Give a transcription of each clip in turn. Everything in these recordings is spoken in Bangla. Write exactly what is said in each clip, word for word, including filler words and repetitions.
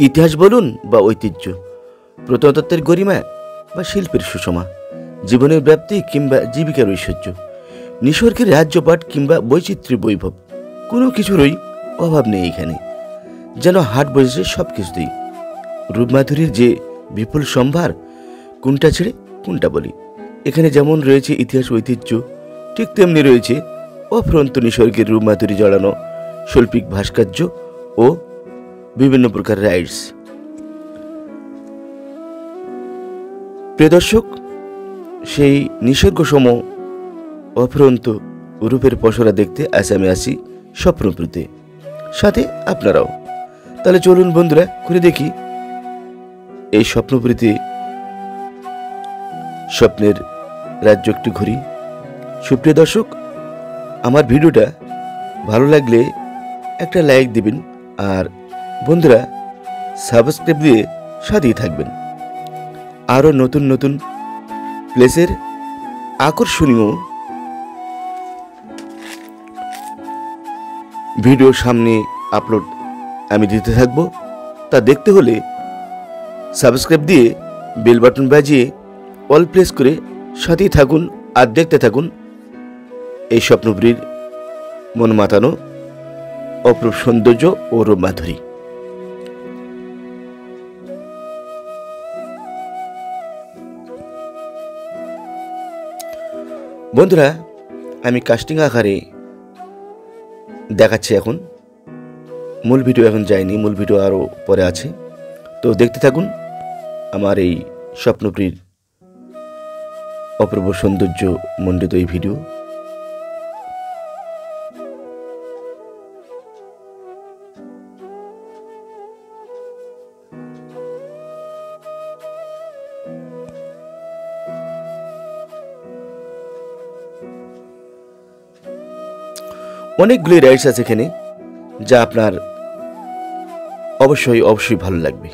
इतिहास बोलून बा ऐतिह्य प्रत्नतत्त्वेर गरिमा बा शिल्पेर सुषमा जीवनेर व्याप्ति किंबा जीविकार ऐश्वर्य निसर्गेर राज्यपाट किंबा वैचित्र्य वैभव कोनो किछुरই अभाव नेই এখানে যেন হাট বসেছে সবকিছুতেই রূপমাধুরীর যে বিপুল সম্ভার কোনটা ছেড়ে কোনটা বলি এখানে যেমন রয়েছে ইতিহাস ঐতিহ্য ঠিক তেমনি রয়েছে অফুরন্ত নিসর্গের রূপমাধুরী জড়ানো শৈল্পিক ভাস্কর্য ও বিভিন্ন প্রকার রাইডস। প্রিয় দর্শক, সেই নিসর্গসম অফুরন্ত রূপের পসরা দেখতে আজ আমি আসি স্বপ্নপুরীতে, সাথে আপনারাও। তাহলে চলুন বন্ধুরা ঘুরে দেখি এই স্বপ্নপুরীতে স্বপ্নের রাজ্য একটু ঘুরি। সুপ্রিয় দর্শক, আমার ভিডিওটা ভালো লাগলে একটা লাইক দিবেন আর বন্ধুরা সাবস্ক্রাইব দিয়ে সাথেই থাকবেন। আরও নতুন নতুন প্লেসের আকর্ষণীয় ভিডিও সামনে আপলোড আমি দিতে থাকব, তা দেখতে হলে সাবস্ক্রাইব দিয়ে বেল বাটন বাজিয়ে অল প্লেস করে সাথেই থাকুন আর দেখতে থাকুন এই স্বপ্নপুরীর মন মাতানো অপরূপ সৌন্দর্য ও রূপমাধুরী। বন্ধুরা আমি কাস্টিং আকারে দেখাচ্ছি, এখন মূল ভিডিও এখন যায়নি, মূল ভিডিও আরও পরে আছে, তো দেখতে থাকুন আমার এই স্বপ্নপুরীর অপূর্ব সৌন্দর্য মণ্ডিত এই ভিডিও। অনেকগুলি রাইডস আছে এখানে যা আপনার অবশ্যই অবশ্যই ভালো লাগবে।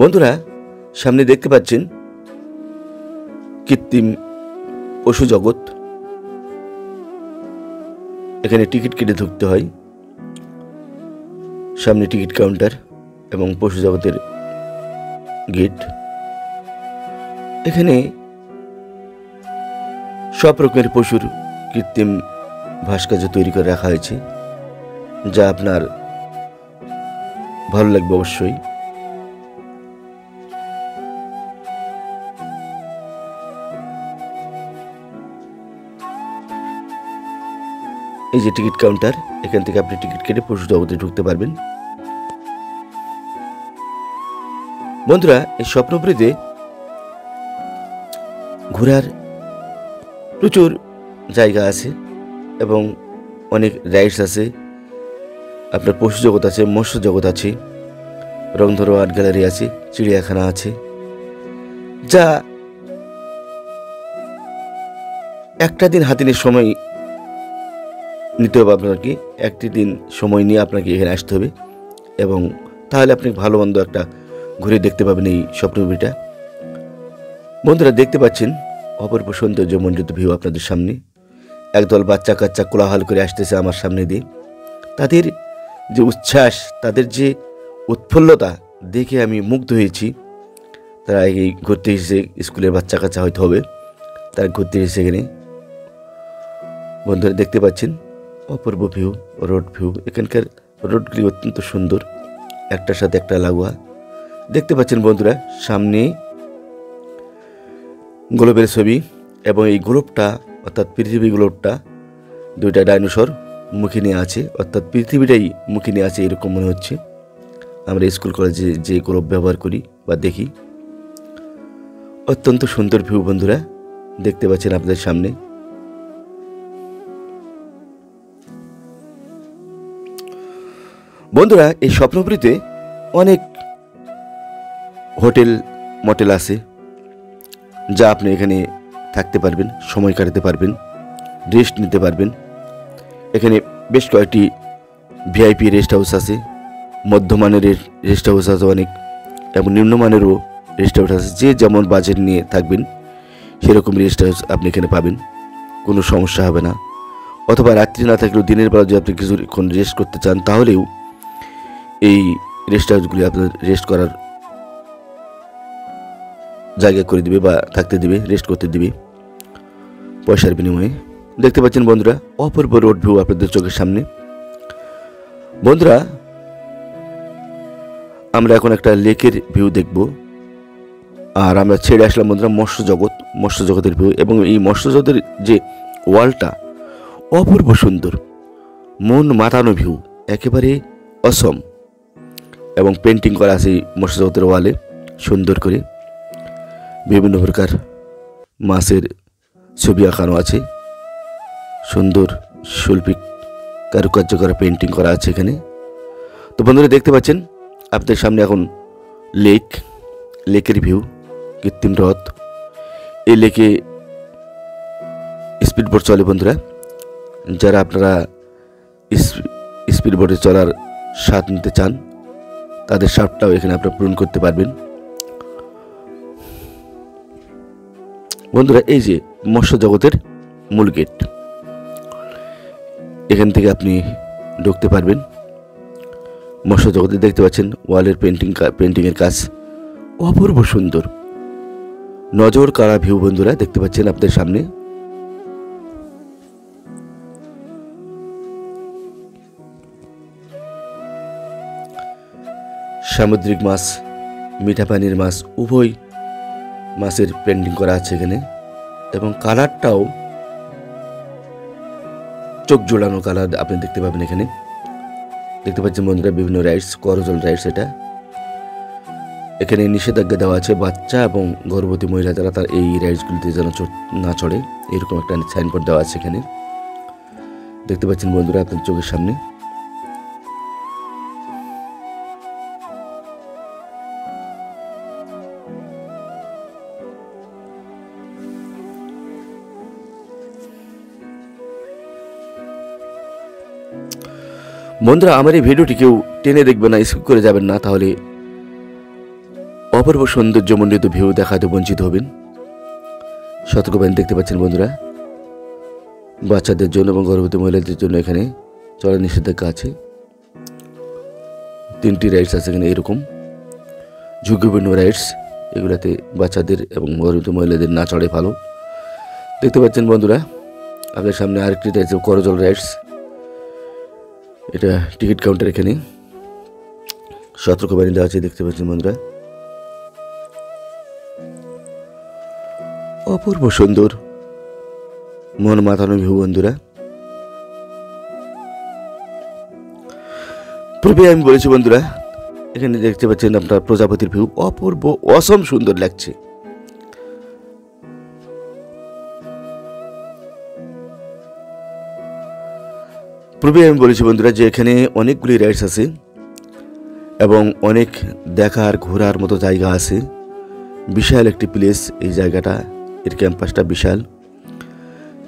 বন্ধুরা সামনে দেখতে পাচ্ছেন কৃত্রিম পশু জগৎ, এখানে টিকিট কেটে ঢুকতে হয়। সামনে টিকিট কাউন্টার এবং পশু জগতের গেট। এখানে সব রকমের পশুর কৃত্রিম ভাস্কর্য তৈরি করে রাখা হয়েছে যা আপনার ভালো লাগবে অবশ্যই। এই যে টিকিট কাউন্টার, এখান থেকে আপনি টিকিট কেটে পশু জগতে ঢুকতে পারবেন। বন্ধুরা এই স্বপ্নপুরীতে ঘোরার প্রচুর জায়গা আছে এবং অনেক রাইডস আছে, আপনার পশু জগৎ আছে, মৎস্য জগৎ আছে, রংধনু আর্ট গ্যালারি আছে, চিড়িয়াখানা আছে, যা একটা দিন হাতিনের সময় নিতে হবে আপনাকে। একটি দিন সময় নিয়ে আপনাকে এখানে আসতে হবে এবং তাহলে আপনি ভালো মন্দ একটা ঘুরে দেখতে পাবেন এই স্বপ্নপুরীটা। বন্ধুরা দেখতে পাচ্ছেন অপূর্ব সৌন্দর্যমণ্ডিত ভিউ আপনাদের সামনে। একদল বাচ্চা কাচ্চা কোলাহল করে আসতেছে আমার সামনে দিয়ে, তাদের যে উচ্ছ্বাস, তাদের যে উৎফুল্লতা দেখে আমি মুগ্ধ হয়েছি। তারা এই ঘুরতে এসেছে, স্কুলের বাচ্চা কাচ্চা হয়তো হবে, তারা ঘুরতে এসেছে এখানে। বন্ধুরা দেখতে পাচ্ছেন অপূর্ব ভিউ, রোড ভিউ, এখানকার রোডগুলি অত্যন্ত সুন্দর, একটার সাথে একটা লাগোয়া। দেখতে পাচ্ছেন বন্ধুরা সামনে গ্লোবের ছবি এবং এই গ্লোবটা অর্থাৎ পৃথিবী গ্লোবটা দুইটা ডাইনোসর মুখে নিয়ে আছে, অর্থাৎ পৃথিবীটাই মুখে নিয়ে আছে এরকম মনে হচ্ছে। আমরা স্কুল কলেজে যে গ্লোব ব্যবহার করি বা দেখি, অত্যন্ত সুন্দর ভিউ বন্ধুরা দেখতে পাচ্ছেন আপনাদের সামনে। বন্ধুরা এই স্বপ্নপুরীতে অনেক হোটেল মটেল আছে যা আপনি এখানে থাকতে পারবেন, সময় কাটাতে পারবেন, রেস্ট নিতে পারবেন। এখানে বেশ কয়েকটি ভিআইপি রেস্ট হাউস আছে, মধ্যমানের রেস্ট হাউস আছে অনেক, এবং নিম্নমানেরও রেস্ট হাউস আছে। যে যেমন বাজেট নিয়ে থাকবেন সেরকম রেস্ট হাউস আপনি এখানে পাবেন, কোনো সমস্যা হবে না। অথবা রাত্রি না থাকলেও দিনের বেলা যদি আপনি কিছুক্ষণ রেস্ট করতে চান তাহলেও এই রেস্ট হাউসগুলি আপনার রেস্ট করার জায়গা করে দিবে বা থাকতে দিবে, রেস্ট করতে দিবে পয়সার বিনিময়ে। দেখতে পাচ্ছেন বন্ধুরা অপূর্ব রোড ভিউ আপনাদের চোখের সামনে। বন্ধুরা আমরা এখন একটা লেকের ভিউ দেখব, আর আমরা ছেড়ে আসলাম বন্ধুরা মৎস্য জগৎ, মৎস্য জগতের ভিউ। এবং এই মৎস্য জগতের যে ওয়ালটা অপূর্ব সুন্দর, মন মাতানো ভিউ, একেবারে অসম। এবং পেন্টিং করা আছে এই মৎস্য জগতের ওয়ালে সুন্দর করে, বিভিন্ন প্রকার মাছের ছবি আঁকানো আছে, সুন্দর শৈল্পিক কারুকার্য করা পেন্টিং করা আছে এখানে। তো বন্ধুরা দেখতে পাচ্ছেন আপনাদের সামনে এখন লেক, লেকের ভিউ, কৃত্রিম হ্রদ। এই লেকে স্পিড বোট চলে বন্ধুরা, যারা আপনারা স্পিড বোটে চলার স্বাদ নিতে চান তাদের স্বাদটাও এখানে আপনারা পূরণ করতে পারবেন। বন্ধুরা এই যে মৎস্য জগতের মূল গেট, এখান থেকে আপনি ঢুকতে পারবেন মৎস্য জগতে। দেখতে পাচ্ছেন ওয়ালের পেন্টিং, পেন্টিংয়ের কাজ অপূর্ব সুন্দর, নজর কাড়া ভিউ বন্ধুরা। দেখতে পাচ্ছেন আপনাদের সামনে সামুদ্রিক মাছ, মিঠা পানির মাছ, উভয় মাছের পেন্টিং করা আছে এখানে। এবং কালারটাও চোখ জোড়ানো কালার আপনি দেখতে পাবেন এখানে। দেখতে পাচ্ছেন বন্ধুরা বিভিন্ন রাইডস, করজল রাইডস, এটা এখানে নিষেধাজ্ঞা দেওয়া আছে বাচ্চা এবং গর্ভবতী মহিলা যারা তার এই রাইডসগুলিতে যেন না চড়ে, এরকম একটা সাইনবোর্ড দেওয়া আছে এখানে। দেখতে পাচ্ছেন বন্ধুরা আপনার চোখের সামনে বন্ধুরা। আমার এই ভিডিওটি কেউ টেনে দেখবেন না, স্কিপ করে যাবেন না, তাহলে অপূর্ব সৌন্দর্যমণ্ডিত ভিউ দেখাতে বঞ্চিত হবেন। সতর্কবাণী দেখতে পাচ্ছেন বন্ধুরা, বাচ্চাদের জন্য এবং গর্ভবতী মহিলাদের জন্য এখানে চলা নিষেধাজ্ঞা আছে। তিনটি রাইডস আছে এখানে এরকম ঝুঁকিপূর্ণ রাইডস, এগুলাতে বাচ্চাদের এবং গর্ভবতী মহিলাদের না চড়ে ভালো। দেখতে পাচ্ছেন বন্ধুরা আপনার সামনে আরেকটি রাইডস, করজল রাইডস, এটা টিকিট কাউন্টার এখানে সতর্কবাণী দেওয়া আছে। দেখতে পাচ্ছেন বন্ধুরা অপূর্ব সুন্দর মন মাতানো ভিউ বন্ধুরা। পূর্বে আমি বলেছি বন্ধুরা এখানে দেখতে পাচ্ছেন আপনার প্রজাপতির ভিউ, অপূর্ব অসম সুন্দর লাগছে। পূর্বে আমি বলেছি বন্ধুরা যে এখানে অনেকগুলি রাইডস আছে এবং অনেক দেখার ঘোরার মতো জায়গা আছে, বিশাল একটি প্লেস এই জায়গাটা, এর ক্যাম্পাসটা বিশাল,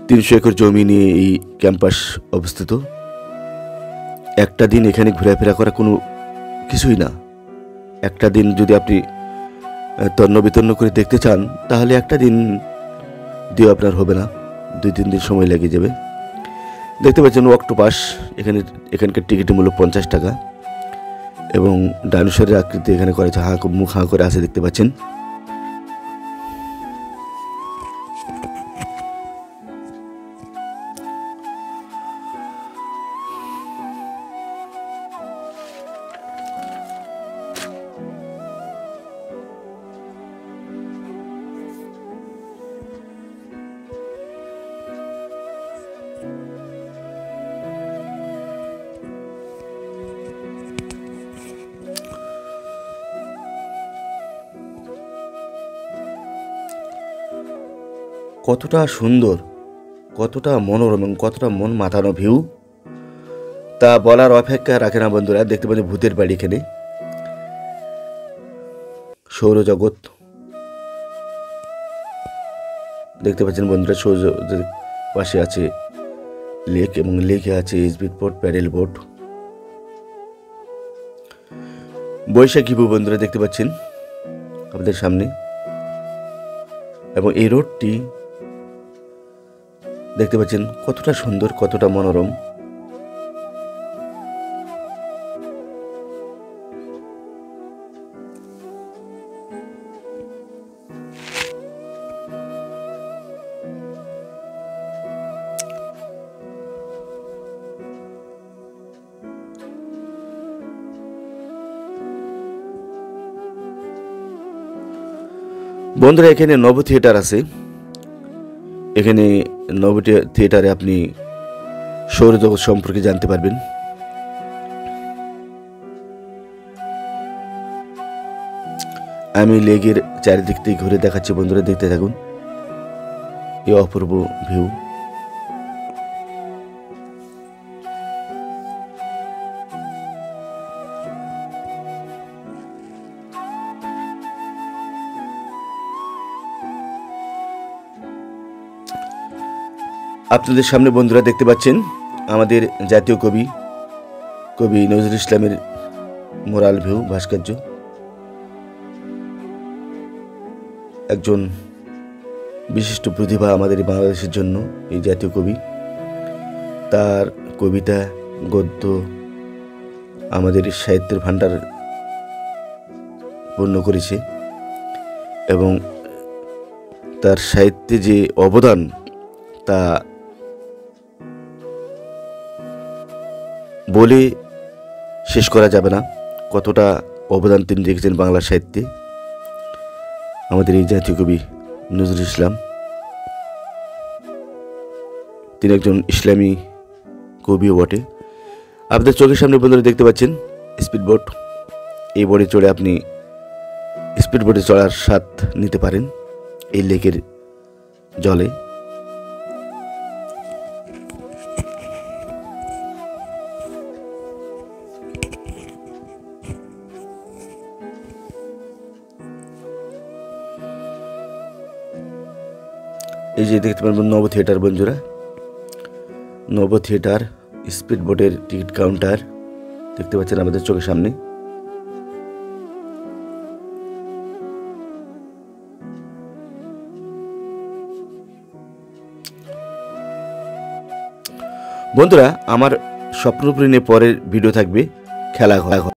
তিনশো একর জমি নিয়ে এই ক্যাম্পাস অবস্থিত। একটা দিন এখানে ঘোরাফেরা করা কোনো কিছুই না, একটা দিন যদি আপনি তন্ন বিতন্ন করে দেখতে চান তাহলে একটা দিন দিয়ে আপনার হবে না, দুই তিন দিন সময় লেগে যাবে। দেখতে পাচ্ছেন অক্টোপাস, এখানে এখানকার টিকিটের মূল্য পঞ্চাশ টাকা। এবং ডাইনোসরের আকৃতি এখানে করেছে, হাঁ মুখ হাঁ করে আছে দেখতে পাচ্ছেন। কতটা সুন্দর, কতটা মনোরম এবং কতটা মন মাতানো ভিউ তা বলার অপেক্ষা রাখে না বন্ধুরা। দেখতে পাচ্ছেন ভূতের বাড়ি, এখানে সৌরজগৎ দেখতে পাচ্ছেন বন্ধুরা, সৌর পাশে আছে লেক এবং লেকে আছে স্পিড বোট, প্যাডেল বোট, बैशाखी भूबन्धुरा देखते पाच्छेन आपनादेर सामने एबं एई रोडटी देखते पाच्छेन कतटा सुंदर कतटा मनोरम। बंधुरा एखाने नव थिएटर आछे, एखाने नव थिएटारे आपनी सौरजगत सम्पर्के जानते पारबेन। आमी लेगेर चारिदिक थेके घुरे देखाच्छि, बंधुरा देखते थाकुन ए अपूर्व भिउ। आपनादेर सामने बंधुरा देखते पाच्छेन आमादेर जातीय कवि कवि नजरुल इस्लामेर मोराल भिउ भास्कर्य। एकजन विशिष्ट प्रतिभा आमादेर बांग्लादेशेर जन्य एई जातीय कवि। तार कविता गद्य आमादेर साहित्येर भाण्डार पूर्ण करेছে এবং তার সাহিত্যে যে অবদান তা বলে শেষ করা যাবে না। কতটা অবদান তিনি রেখেছেন বাংলা সাহিত্যে আমাদের এই জাতীয় কবি নজরুল ইসলাম। তিনি একজন ইসলামী কবিও বটে। আপনাদের চোখের সামনে বন্ধুরা দেখতে পাচ্ছেন স্পিডবোট। এই বোটে চড়ে আপনি স্পিডবোটে চড়ার স্বাদ নিতে পারেন এই লেকের জলে। ये देखते पाबेन नव थिएटार बंधुरा, नव थिएटार स्पीड बोटेर टिकिट काउंटार देखते पाच्छेन आमादेर चोखेर सामने। बंधुरा आमार स्वप्नपुरी निये परेर भिडियो थाकबे खेलाघर।